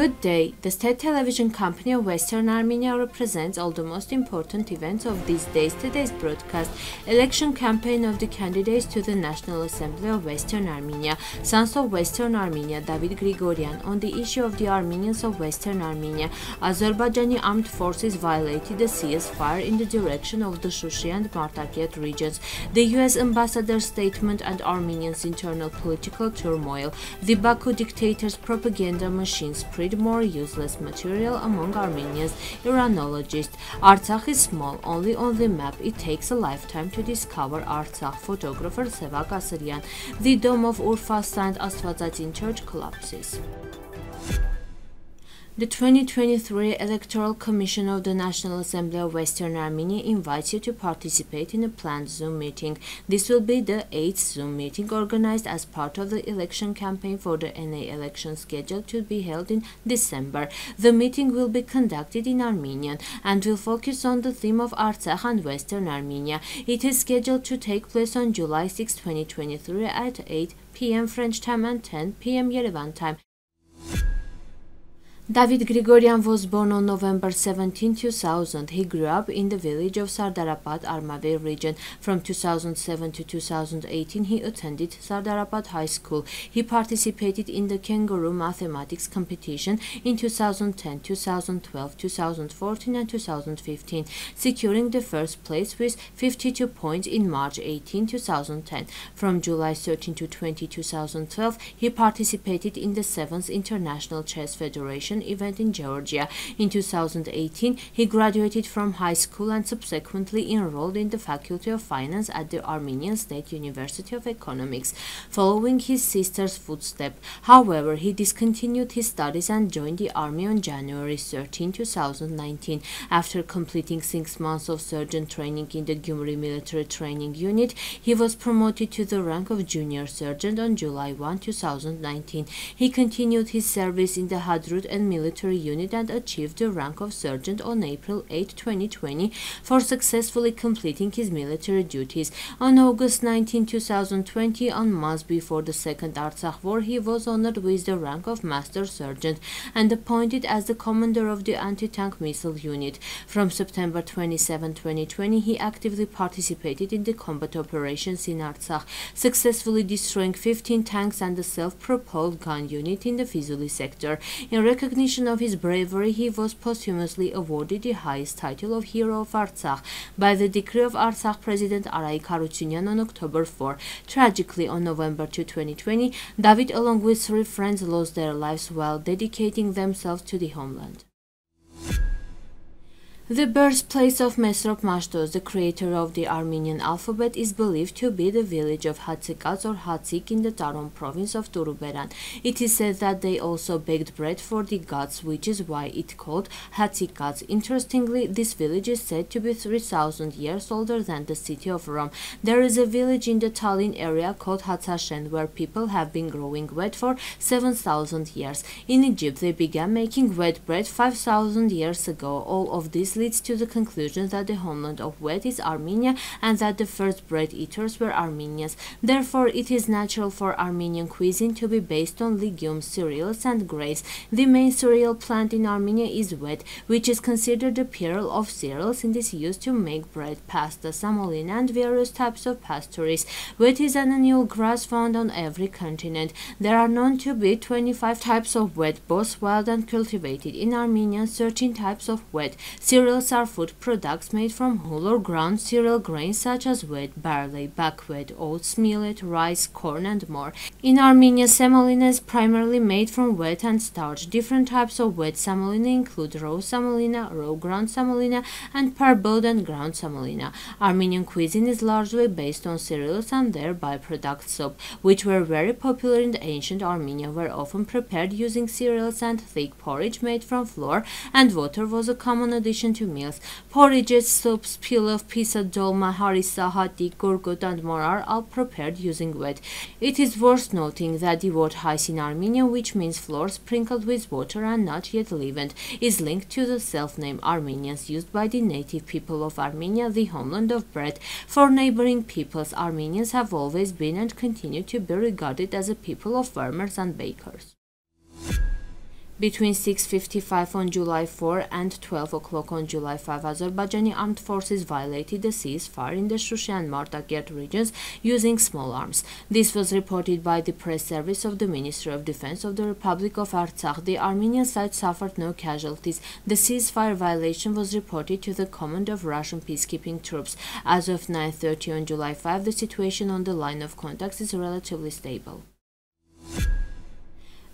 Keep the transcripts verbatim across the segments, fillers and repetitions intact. Good Day, the state television company of Western Armenia, represents all the most important events of these days. Today's broadcast: election campaign of the candidates to the National Assembly of Western Armenia, Sons of Western Armenia, David Grigoryan, on the issue of the Armenians of Western Armenia. Azerbaijani armed forces violated the ceasefire in the direction of the Shushi and Martakert regions, the U S ambassador's statement and Armenians' internal political turmoil, the Baku dictator's propaganda machine spread more useless material among Armenians, Iranologists. Artsakh is small, only on the map. It takes a lifetime to discover Artsakh, photographer Sevak Asryan. The dome of Urfa Saint Astvatsatsin church collapses. The twenty twenty-three Electoral Commission of the National Assembly of Western Armenia invites you to participate in a planned Zoom meeting. This will be the eighth Zoom meeting organized as part of the election campaign for the N A election scheduled to be held in December. The meeting will be conducted in Armenian and will focus on the theme of Artsakh and Western Armenia. It is scheduled to take place on July sixth, twenty twenty-three at eight p m French time and ten p m Yerevan time. David Grigoryan was born on November seventeenth, two thousand. He grew up in the village of Sardarabad, Armavir region. From two thousand seven to two thousand eighteen, he attended Sardarabad High School. He participated in the Kangaroo Mathematics Competition in two thousand ten, two thousand twelve, two thousand fourteen, and two thousand fifteen, securing the first place with fifty-two points in March eighteenth, two thousand ten. From July thirteenth to twentieth, two thousand twelve, he participated in the seventh International Chess Federation event in Georgia. In two thousand eighteen, he graduated from high school and subsequently enrolled in the Faculty of Finance at the Armenian State University of Economics, following his sister's footsteps. However, he discontinued his studies and joined the army on January thirteenth, two thousand nineteen. After completing six months of sergeant training in the Gyumri military training unit, he was promoted to the rank of junior sergeant on July first, two thousand nineteen. He continued his service in the Hadrut and military unit and achieved the rank of sergeant on April eighth, twenty twenty, for successfully completing his military duties. On August nineteenth, two thousand twenty, on months before the Second Artsakh War, he was honored with the rank of master sergeant and appointed as the commander of the anti-tank missile unit. From September twenty-seventh, twenty twenty, he actively participated in the combat operations in Artsakh, successfully destroying fifteen tanks and a self-propelled gun unit in the Fizuli sector. In In recognition of his bravery, he was posthumously awarded the highest title of Hero of Artsakh by the decree of Artsakh President Arayi Harutyunyan on October fourth. Tragically, on November second, twenty twenty, David, along with three friends, lost their lives while dedicating themselves to the homeland. The birthplace of Mesrop Mashtos, the creator of the Armenian alphabet, is believed to be the village of Hatsikats or Hatsik in the Tarom province of Turuberan. It is said that they also baked bread for the gods, which is why it called Hatsikats. Interestingly, this village is said to be three thousand years older than the city of Rome. There is a village in the Tallinn area called Hatsashen, where people have been growing wheat for seven thousand years. In Egypt, they began making wheat bread five thousand years ago. All of these leads to the conclusion that the homeland of wheat is Armenia and that the first bread eaters were Armenians. Therefore, it is natural for Armenian cuisine to be based on legumes, cereals, and grains. The main cereal plant in Armenia is wheat, which is considered the plural of cereals and is used to make bread, pasta, semolina, and various types of pastries. Wheat is an annual grass found on every continent. There are known to be twenty-five types of wheat, both wild and cultivated. In Armenia, thirteen types of wheat. Cereals are food products made from whole or ground cereal grains such as wheat, barley, buckwheat, oats, millet, rice, corn, and more. In Armenia, semolina is primarily made from wheat and starch. Different types of wheat semolina include raw semolina, raw ground semolina, and parboiled and ground semolina. Armenian cuisine is largely based on cereals and their byproduct soup, which were very popular in ancient Armenia, were often prepared using cereals, and thick porridge made from flour and water was a common addition to meals. Porridges, soups, pilaf, pizza, dolma, harissa, hati, gurgut, and more are all prepared using wheat. It is worth noting that the word hais in Armenian, which means flour sprinkled with water and not yet leavened, is linked to the self-name Armenians used by the native people of Armenia, the homeland of bread. For neighboring peoples, Armenians have always been and continue to be regarded as a people of farmers and bakers. Between six fifty-five on July fourth and twelve o'clock on July fifth, Azerbaijani armed forces violated the ceasefire in the Shushi and Martakert regions using small arms. This was reported by the press service of the Ministry of Defense of the Republic of Artsakh. The Armenian side suffered no casualties. The ceasefire violation was reported to the command of Russian peacekeeping troops. As of nine thirty on July fifth, the situation on the line of contacts is relatively stable.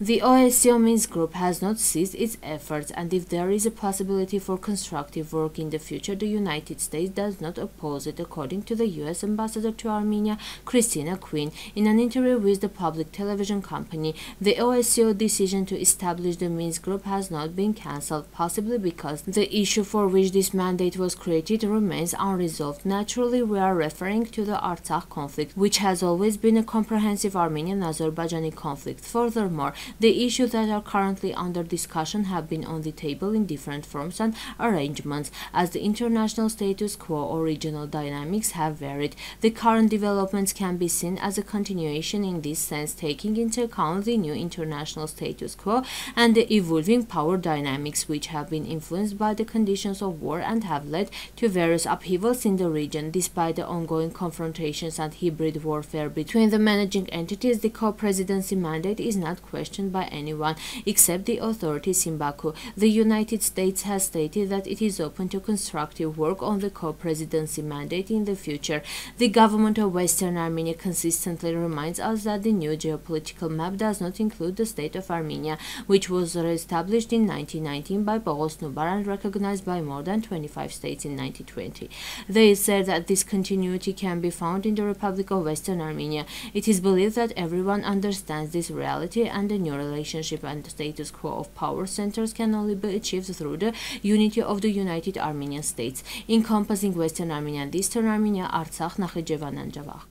The O S C E Minsk Group has not ceased its efforts, and if there is a possibility for constructive work in the future, the United States does not oppose it, according to the U S Ambassador to Armenia, Christina Quinn, in an interview with the public television company. The O S C E decision to establish the Minsk Group has not been cancelled, possibly because the issue for which this mandate was created remains unresolved. Naturally, we are referring to the Artsakh conflict, which has always been a comprehensive Armenian-Azerbaijani conflict. Furthermore, the issues that are currently under discussion have been on the table in different forms and arrangements, as the international status quo or regional dynamics have varied. The current developments can be seen as a continuation in this sense, taking into account the new international status quo and the evolving power dynamics, which have been influenced by the conditions of war and have led to various upheavals in the region. Despite the ongoing confrontations and hybrid warfare between the managing entities, the co-presidency mandate is not questioned by anyone except the authorities in Baku. The United States has stated that it is open to constructive work on the co-presidency mandate in the future. The government of Western Armenia consistently reminds us that the new geopolitical map does not include the state of Armenia, which was re-established in nineteen nineteen by Boghoss Nubar and recognized by more than twenty-five states in nineteen twenty. They said that this continuity can be found in the Republic of Western Armenia. It is believed that everyone understands this reality, and the new relationship and status quo of power centers can only be achieved through the unity of the United Armenian States, encompassing Western Armenia and Eastern Armenia, Artsakh, Nakhitjevan and Jabakh.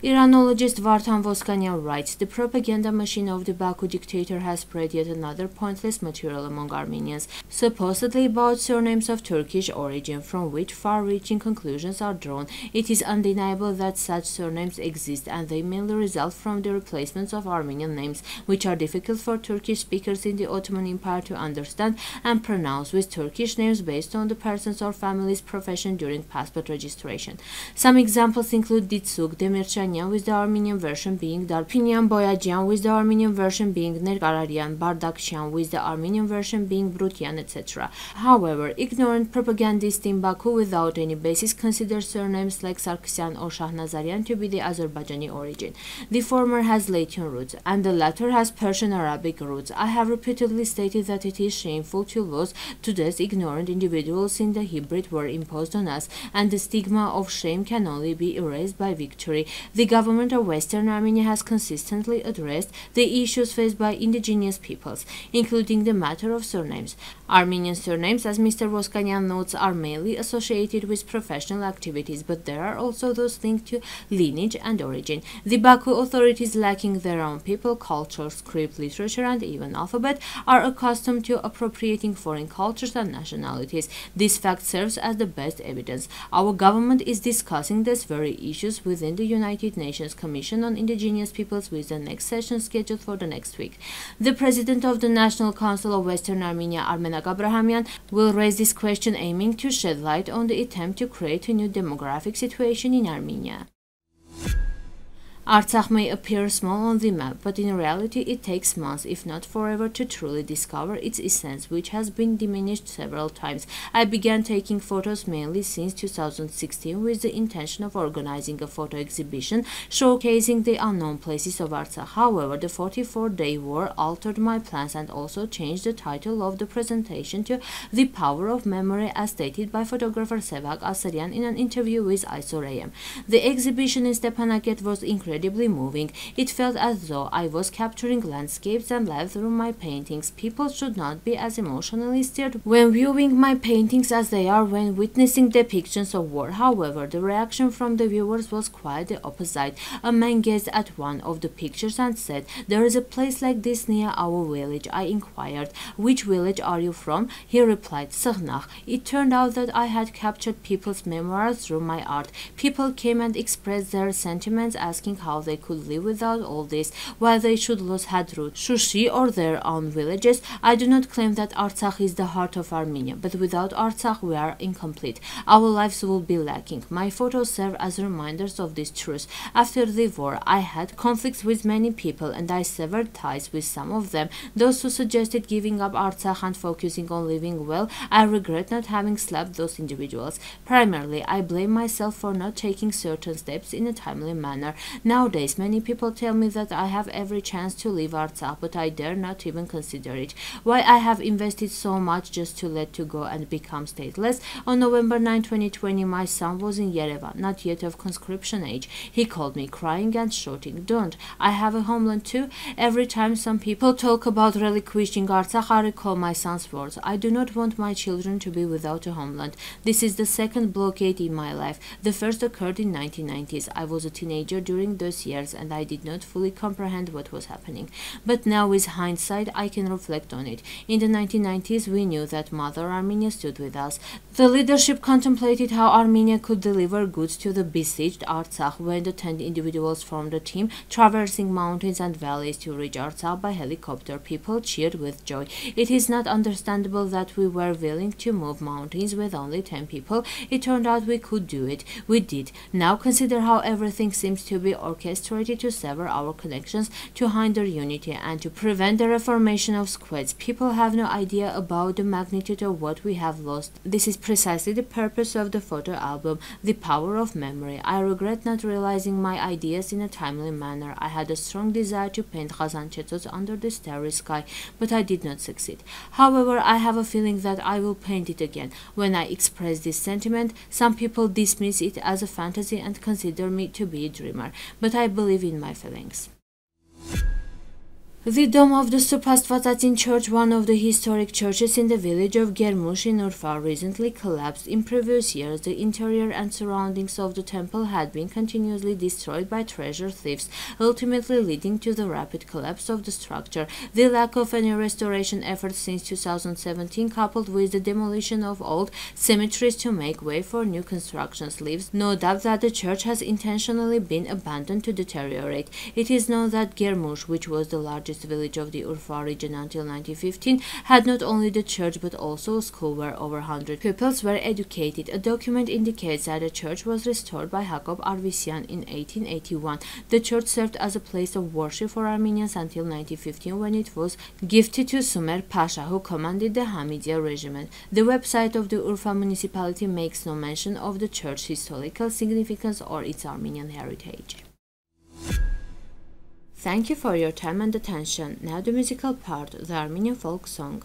Iranologist Vartan Voskanyan writes, the propaganda machine of the Baku dictator has spread yet another pointless material among Armenians, supposedly about surnames of Turkish origin, from which far-reaching conclusions are drawn. It is undeniable that such surnames exist, and they mainly result from the replacements of Armenian names, which are difficult for Turkish speakers in the Ottoman Empire to understand and pronounce, with Turkish names based on the person's or family's profession during passport registration. Some examples include Ditsuk, Demircian with the Armenian version being Darpinyan, Boyagyan with the Armenian version being Nergararyan, Bardakyan with the Armenian version being Brutyan, et cetera. However, ignorant propagandists in Baku without any basis consider surnames like Sarkisyan or Shahnazaryan to be the Azerbaijani origin. The former has Latian roots, and the latter has Persian-Arabic roots. I have repeatedly stated that it is shameful to lose today's ignorant individuals in the hybrid war imposed on us, and the stigma of shame can only be erased by victory. The government of Western Armenia has consistently addressed the issues faced by indigenous peoples, including the matter of surnames. Armenian surnames, as Mister Voskanyan notes, are mainly associated with professional activities, but there are also those linked to lineage and origin. The Baku authorities, lacking their own people, culture, script, literature, and even alphabet, are accustomed to appropriating foreign cultures and nationalities. This fact serves as the best evidence. Our government is discussing these very issues within the United Nations Commission on Indigenous Peoples, with the next session scheduled for the next week. The President of the National Council of Western Armenia, Armenak Abrahamian, will raise this question, aiming to shed light on the attempt to create a new demographic situation in Armenia. Artsakh may appear small on the map, but in reality it takes months, if not forever, to truly discover its essence, which has been diminished several times. I began taking photos mainly since two thousand sixteen with the intention of organizing a photo exhibition showcasing the unknown places of Artsakh. However, the forty-four day war altered my plans and also changed the title of the presentation to The Power of Memory, as stated by photographer Sevak Asryan in an interview with ISORAM. The exhibition in Stepanakert was incredibly Incredibly moving. It felt as though I was capturing landscapes and life through my paintings. People should not be as emotionally stirred when viewing my paintings as they are when witnessing depictions of war. However, the reaction from the viewers was quite the opposite. A man gazed at one of the pictures and said, "There is a place like this near our village." I inquired, "Which village are you from?" He replied, "Sığnaq." It turned out that I had captured people's memoirs through my art. People came and expressed their sentiments, asking how how they could live without all this, why they should lose Hadrut, Shushi or their own villages. I do not claim that Artsakh is the heart of Armenia, but without Artsakh we are incomplete. Our lives will be lacking. My photos serve as reminders of this truth. After the war, I had conflicts with many people and I severed ties with some of them. Those who suggested giving up Artsakh and focusing on living well, I regret not having slapped those individuals. Primarily, I blame myself for not taking certain steps in a timely manner. Nowadays, many people tell me that I have every chance to leave Artsakh, but I dare not even consider it. Why I have invested so much just to let to go and become stateless? On November ninth, twenty twenty, my son was in Yerevan, not yet of conscription age. He called me crying and shouting, "Don't! I have a homeland too." Every time some people talk about relinquishing Artsakh, I recall my son's words. I do not want my children to be without a homeland. This is the second blockade in my life. The first occurred in nineteen nineties. I was a teenager during those years and I did not fully comprehend what was happening. But now with hindsight, I can reflect on it. In the nineteen nineties, we knew that Mother Armenia stood with us. The leadership contemplated how Armenia could deliver goods to the besieged Artsakh when the ten individuals formed a team, traversing mountains and valleys to reach Artsakh by helicopter. People cheered with joy. It is not understandable that we were willing to move mountains with only ten people. It turned out we could do it. We did. Now consider how everything seems to be orchestrated to sever our connections, to hinder unity, and to prevent the reformation of squads. People have no idea about the magnitude of what we have lost. This is precisely the purpose of the photo album, the power of memory. I regret not realizing my ideas in a timely manner. I had a strong desire to paint Khazan Chetzos under the starry sky, but I did not succeed. However, I have a feeling that I will paint it again. When I express this sentiment, some people dismiss it as a fantasy and consider me to be a dreamer, but I believe in my feelings. The dome of the Saint Astvatsatsin church, one of the historic churches in the village of Germush in Urfa, recently collapsed. In previous years, the interior and surroundings of the temple had been continuously destroyed by treasure thieves, ultimately leading to the rapid collapse of the structure. The lack of any restoration efforts since two thousand seventeen, coupled with the demolition of old cemeteries to make way for new constructions, leaves no doubt that the church has intentionally been abandoned to deteriorate. It is known that Germush, which was the largest village of the Urfa region until nineteen fifteen, had not only the church but also a school where over one hundred pupils were educated. A document indicates that the church was restored by Hakob Arvisyan in eighteen eighty-one. The church served as a place of worship for Armenians until nineteen fifteen, when it was gifted to Sumer Pasha, who commanded the Hamidiya regiment. The website of the Urfa municipality makes no mention of the church's historical significance or its Armenian heritage. Thank you for your time and attention. Now the musical part, the Armenian folk song.